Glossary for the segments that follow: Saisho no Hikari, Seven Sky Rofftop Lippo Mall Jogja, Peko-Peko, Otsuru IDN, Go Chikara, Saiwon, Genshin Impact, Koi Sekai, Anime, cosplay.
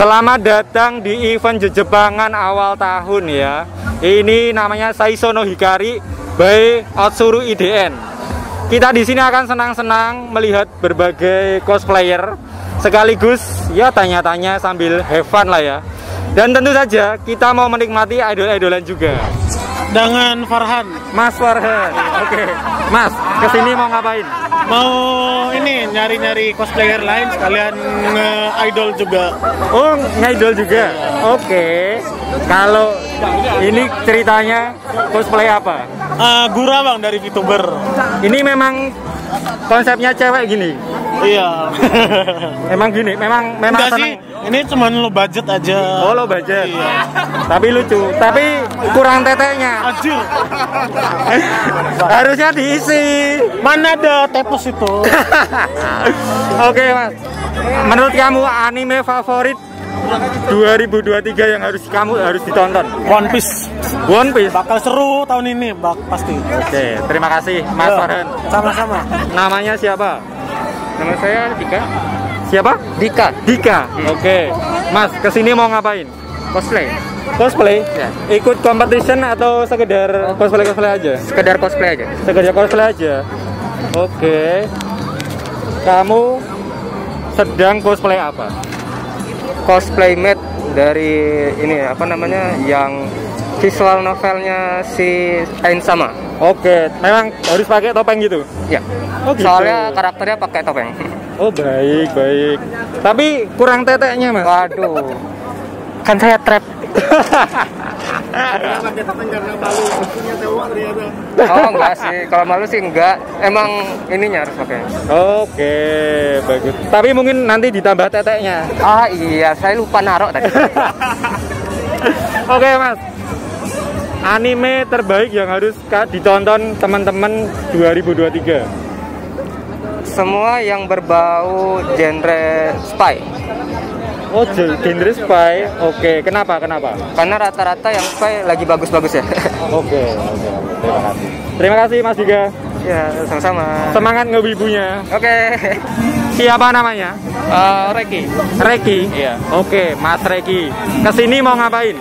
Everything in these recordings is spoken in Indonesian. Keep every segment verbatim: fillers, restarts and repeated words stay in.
Selamat datang di event jejebangan awal tahun ya. Ini namanya Saisho no Hikari by Otsuru I D N. Kita di sini akan senang-senang melihat berbagai cosplayer, sekaligus ya tanya-tanya sambil have fun lah ya. Dan tentu saja kita mau menikmati idol-idolan juga. Dengan Farhan, Mas Farhan. Oke, okay. Mas, kesini mau ngapain? Mau ini nyari-nyari cosplayer lain sekalian nge-idol juga. Oh, nge-idol juga. Oke. Okay. Kalau ini ceritanya cosplay apa? Uh, Gura bang dari VTuber. Ini memang konsepnya cewek gini. Iya. Emang gini, memang memang enggak sih. Ini cuman lo budget aja. Oh, lo budget. Iya. Tapi lucu, tapi kurang tetenya. Anjir. Harusnya diisi. Mana ada tepus itu. Oke, Mas. Menurut kamu anime favorit dua ribu dua puluh tiga yang harus kamu harus ditonton? One Piece. One Piece bakal seru tahun ini, bak pasti. Oke, terima kasih Mas Farhan. Sama-sama. Namanya siapa? Nama saya Dika. Siapa? Dika. Dika. Hmm. Oke. Okay. Mas, kesini mau ngapain? Cosplay. Cosplay? Ya. Ikut competition atau sekedar cosplay-cosplay aja? Sekedar cosplay aja. Sekedar cosplay aja. Oke. Okay. Kamu sedang cosplay apa? Cosplay made dari ini apa namanya yang visual novelnya si Ain sama. Oke, memang harus pakai topeng gitu? Ya, oh, gitu. Soalnya karakternya pakai topeng. Oh baik, baik. Tapi kurang teteknya Mas. Waduh, kan saya trap. Pakai topeng karena malu, punya cewek ternyata. Oh enggak sih, kalau malu sih enggak. Emang ininya harus pakai. Oke, bagus. Tapi mungkin nanti ditambah teteknya. Ah iya, saya lupa narok tadi. Oke Mas. Anime terbaik yang harus ditonton teman-teman dua ribu dua puluh tiga? Semua yang berbau genre spy. Oh, genre spy. Oke, kenapa? Kenapa? Karena rata-rata yang spy lagi bagus-bagus ya. Oke, oke, oke. Terima kasih. Terima kasih Mas Dika. Ya, sama-sama. Semangat ngewibunya. Oke. Siapa namanya? Uh, Reki. Reki? Iya. Oke, Mas Reki. Kesini mau ngapain?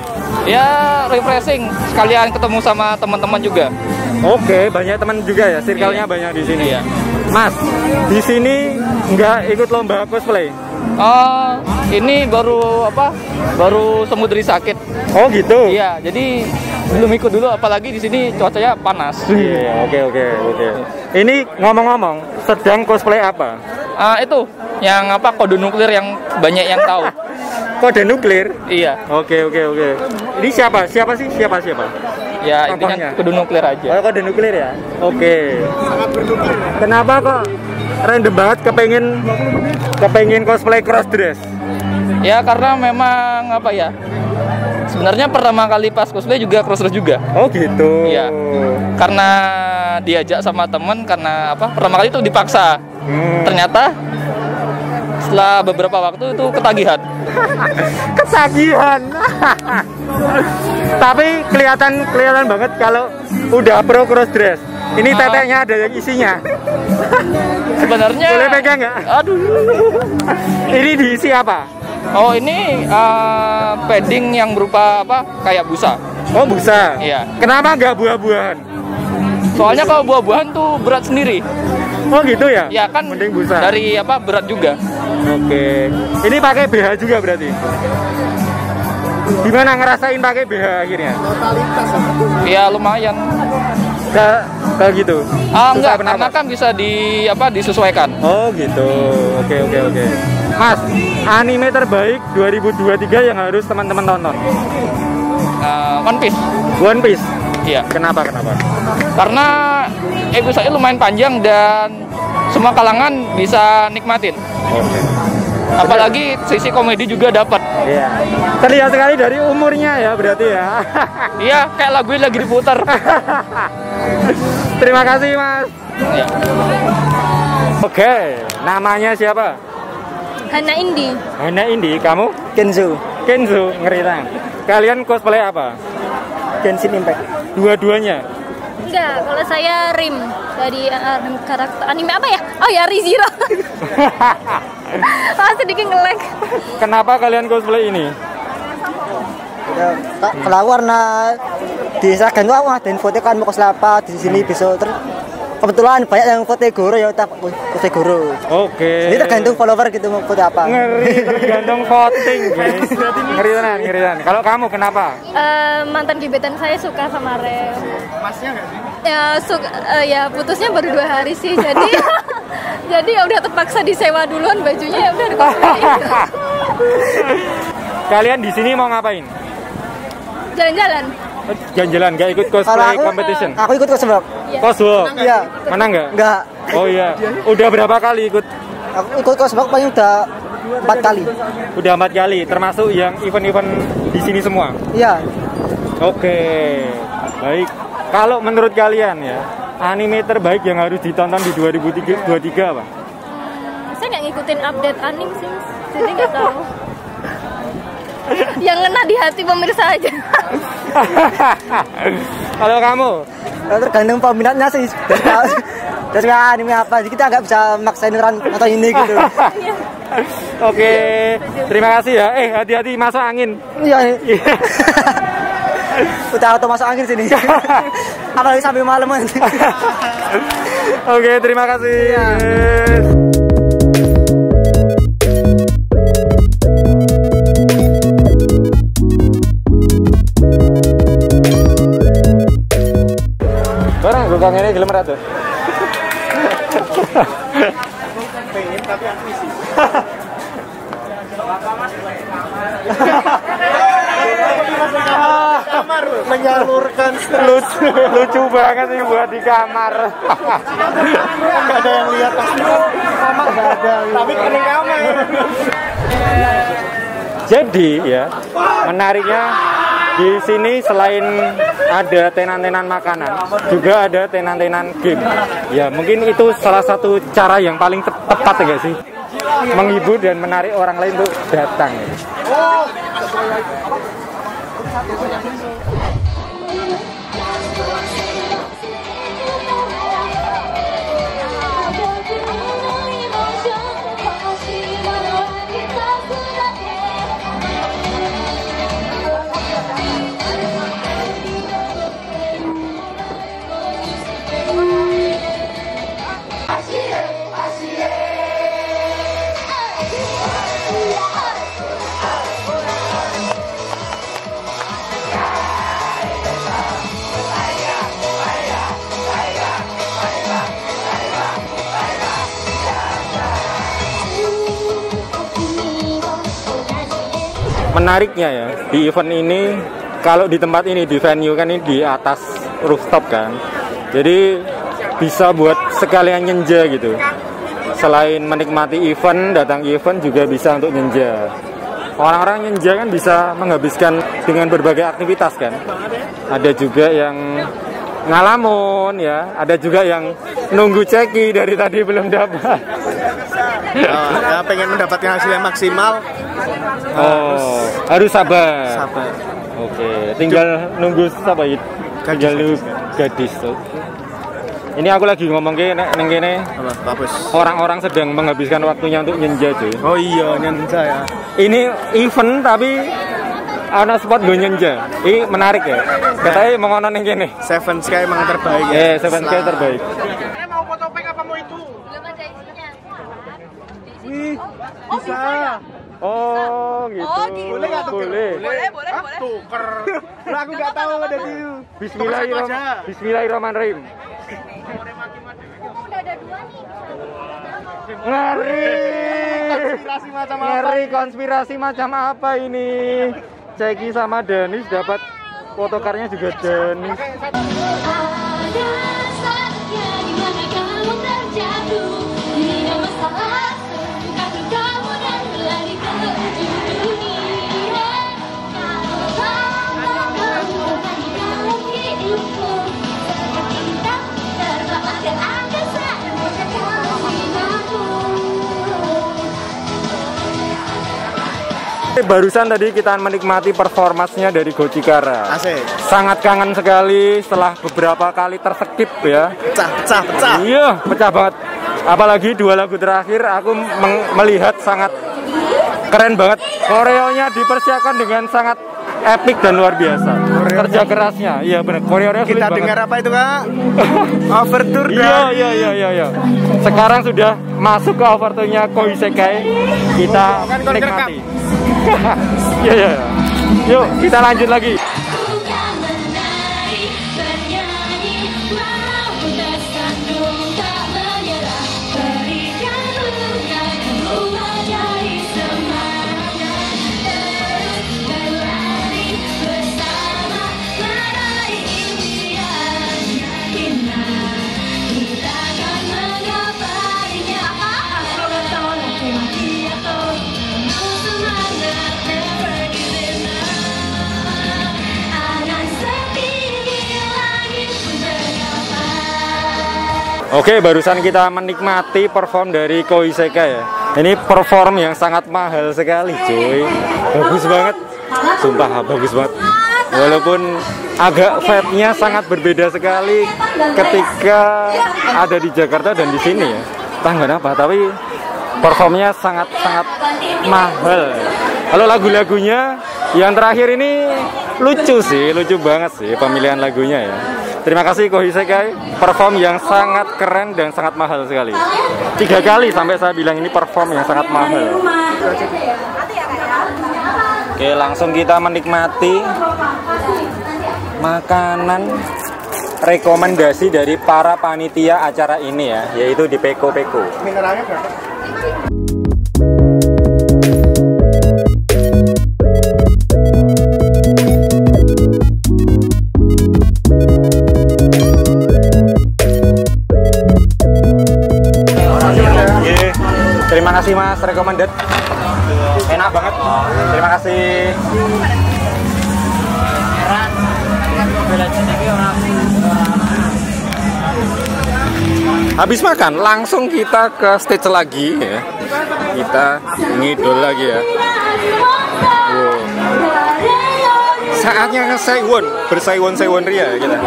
Ya refreshing, sekalian ketemu sama teman-teman juga. Oke, banyak teman juga ya, circle-nya iya. Banyak di sini ya. Mas, di sini nggak ikut lomba cosplay? Uh, ini baru apa? Baru semudri sakit. Oh gitu. Iya, jadi belum ikut dulu, apalagi di sini cuacanya panas. Iya, oke oke oke. Ini ngomong-ngomong, sedang cosplay apa? Uh, itu, yang apa kode nuklir yang banyak yang tahu. Kode nuklir? Iya. Oke, oke, oke. Ini siapa? Siapa sih? Siapa, siapa? Ya, intinya kode nuklir aja. Oh, kode nuklir ya? Oke. Kenapa kok random banget kepengen kepengen cosplay cross dress? Ya, karena memang apa ya? Sebenarnya pertama kali pas cosplay juga cross dress juga. Oh, gitu. Iya. Karena diajak sama temen, karena apa? Pertama kali itu dipaksa. Hmm. Ternyata setelah beberapa waktu itu ketagihan. Ketagihan. Tapi kelihatan kelihatan banget kalau udah pro cross dress. Ini teteknya ada yang isinya. Sebenarnya boleh pegang nggak? Aduh. Ini diisi apa? Oh, ini uh, padding yang berupa apa? Kayak busa. Oh, busa. Iya. Kenapa nggak buah-buahan? Soalnya kalau buah-buahan tuh berat sendiri. Oh gitu ya? Ya kan, mending busa. Dari apa berat juga. Oke. Ini pakai B H juga berarti? Gimana ngerasain pakai B H akhirnya? Ya lumayan. Nah, kalau gitu? Ah enggak, karena kan bisa di apa disesuaikan. Oh gitu. Oke oke oke. Mas, anime terbaik dua ribu dua puluh tiga yang harus teman-teman tonton? Uh, One Piece. One Piece. Iya. Kenapa kenapa? Karena episode lumayan panjang dan semua kalangan bisa nikmatin. Oke. Apalagi sisi komedi juga dapat. Iya. Terlihat sekali dari umurnya ya berarti ya. Iya, kayak lagu lagi diputar. Terima kasih Mas. Iya. Oke, namanya siapa? Hana Indi. Hana Indi, kamu? Kenzo. Kenzo, ngeritan. Kalian cosplay apa? Genshin Impact. Dua-duanya. Enggak, kalau saya Rim dari uh, karakter anime apa ya? Oh ya, Re:Zero. Ah, sedikit nge-lag. Kenapa kalian cosplay ini? Ya, tak kalau warna di Instagram itu aku ngadain foto kan mau cosplay apa di sini besok terus kebetulan banyak yang foto guru ya tak foto guru. Oke. Jadi tergantung follower gitu mau foto apa. Ngeri tergantung voting, guys. Ngeriran, ngeriran. Kalau kamu kenapa? Uh, mantan gebetan saya suka sama Reo. Masnya enggak sih? Ya suka uh, ya putusnya baru dua hari sih. Jadi jadi ya udah terpaksa disewa duluan bajunya ya udah dikosplayin. Kalian di sini mau ngapain? Jalan-jalan. Jalan-jalan, gak ikut cosplay aku, competition? Aku ikut cosplay. Yeah. Cosplay? Iya. Menang nggak? Nggak. Oh iya. Udah berapa kali ikut? Aku ikut cosplay paling udah empat kali. Udah empat kali, termasuk yang event-event di sini semua? Iya. Oke, okay. Baik. Kalau menurut kalian ya, anime terbaik yang harus ditonton di dua ribu dua puluh tiga apa? Hmm, saya nggak ngikutin update anime sih, jadi nggak tahu. Yang ngena di hati pemirsa aja. Kalau kamu? Tergantung peminatnya sih. Terus ya anime apa, jadi kita nggak bisa maksain orang atau ini gitu. Oke, terima kasih ya. Eh, hati-hati masuk angin. Iya. Udah auto masuk angin sini. Apalagi sampai malam. Oke, terima kasih. Bukan ini gelem ra tuh. Aku kan pengen tapi aku isi. Bapak Mas boleh kamar. Kamar menyalurkan stres. Lucu banget sih buat di kamar. Enggak ada yang lihat pasti kamar enggak ada. Tapi keren kamar. Jadi ya, menariknya di sini selain ada tenan-tenan makanan, juga ada tenan-tenan game. Ya mungkin itu salah satu cara yang paling tepat ya sih, menghibur dan menarik orang lain untuk datang. Menariknya ya, di event ini, kalau di tempat ini, di venue kan ini di atas rooftop kan, jadi bisa buat sekalian nyenja gitu. Selain menikmati event, datang event juga bisa untuk nyenja. Orang-orang nyenja kan bisa menghabiskan dengan berbagai aktivitas kan. Ada juga yang ngalamun ya, ada juga yang nunggu ceki dari tadi belum dapat. Oh, ya pengen mendapatkan hasil yang maksimal. Oh, harus, harus sabar. Sabar. Oke, okay. Tinggal nunggu sabar. Tinggal nunggu gadis. Okay. Ini aku lagi ngomong ke neng kene. Orang-orang sedang menghabiskan waktunya untuk nyenja, cuy. Oh iya, nyenja ya. Ini event tapi ana spot go nyenja. Ini menarik ya. Katanya mengono ning kene. Seven Sky memang terbaik ya. Eh, Seven Sky terbaik. Saya mau foto peng apa mau itu? Belum ada isinya. Wih. Oh, bisa ya. Oh, bisa. Gitu. Oh, gitu. Boleh nggak tuker? Boleh, boleh, boleh. Ah, boleh. Tuker. Nah, aku nggak tahu ada di. Bismillahirrahmanirrahim. Bismillahirrahmanirrahim. Oh, udah ada dua nih. Ngeri. Konspirasi macam apa? Ngeri konspirasi macam apa ini? Ceki sama Danis dapat fotokarnya juga Danis. barusan tadi kita menikmati performanya dari Go Chikara. Asik. Sangat kangen sekali setelah beberapa kali tersekip ya. Pecah, pecah, pecah. Iya, pecah banget. Apalagi dua lagu terakhir aku melihat sangat keren banget. Koreonya dipersiapkan dengan sangat epic dan luar biasa. Koreo kerja kan? Kerasnya, iya benar. Koreonya kita dengar banget. Apa itu kak? Overture. Iya iya iya iya. Ya. Sekarang sudah masuk ke overturenya Koi Sekai. Kita oh, kan, nikmati. Iya iya. Ya. Yuk kita lanjut lagi. Oke, barusan kita menikmati perform dari Koi Sekai ya. Ini perform yang sangat mahal sekali cuy. Bagus banget. Sumpah bagus banget. Walaupun agak vibe-nya sangat berbeda sekali ketika ada di Jakarta dan di sini ya. Entah kenapa, tapi performnya sangat-sangat mahal. Lalu lagu-lagunya yang terakhir ini lucu sih, lucu banget sih pemilihan lagunya ya. Terima kasih Koi Sekai, perform yang sangat keren dan sangat mahal sekali. Tiga kali sampai saya bilang ini perform yang sangat mahal. Oke, langsung kita menikmati makanan rekomendasi dari para panitia acara ini ya, yaitu di Peko-Peko. Mineralnya berapa? Terima kasih mas, recommended. Enak banget. Terima kasih. Habis makan, langsung kita ke stage lagi ya. Kita ngidol lagi ya. Wow. Saatnya nge-Saiwon, bersaiwon-saiwon ria kita.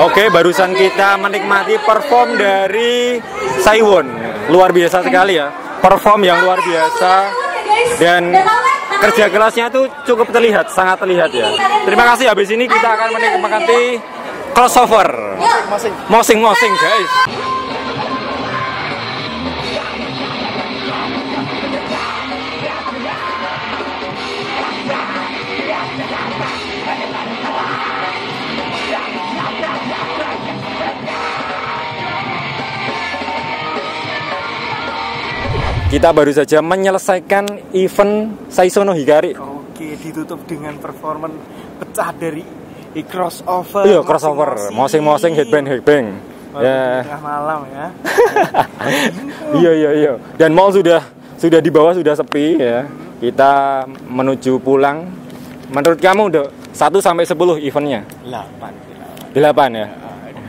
Oke, barusan kita menikmati perform dari Saiwon. Luar biasa sekali ya. Perform yang luar biasa. Dan kerja kerasnya tuh cukup terlihat, sangat terlihat ya. Terima kasih, habis ini kita akan menikmati crossover. Mosing-mosing guys. Kita baru saja menyelesaikan event Saisho no Hikari. Oke, ditutup dengan performan pecah dari crossover. Iya, crossover, mosing-mosing, headbang, headbang. Ya. Tengah malam ya. Iya, iya, iya. Dan mall sudah sudah di bawah sudah sepi ya. Kita menuju pulang. Menurut kamu Dok, satu sampai sepuluh eventnya? delapan. delapan ya.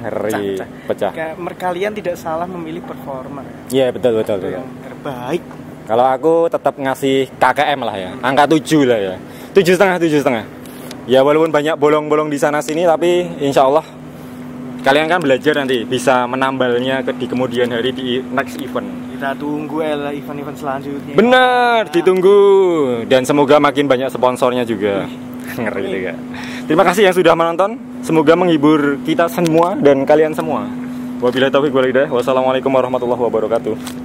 Ngeri, pecah. Kalian tidak salah memilih performer. Iya, betul betul. Yang terbaik. Kalau aku tetap ngasih K K M lah ya, angka tujuh lah ya, tujuh setengah, tujuh setengah. ya walaupun banyak bolong-bolong di sana sini, tapi insya Allah kalian kan belajar nanti bisa menambalnya ke, di kemudian hari di next event. Kita tunggu event-event selanjutnya. Bener, nah, ditunggu, dan semoga makin banyak sponsornya juga. Ngeri juga. Terima kasih yang sudah menonton. Semoga menghibur kita semua dan kalian semua. Wabillahi taufiq wal hidayah. Wassalamualaikum warahmatullahi wabarakatuh.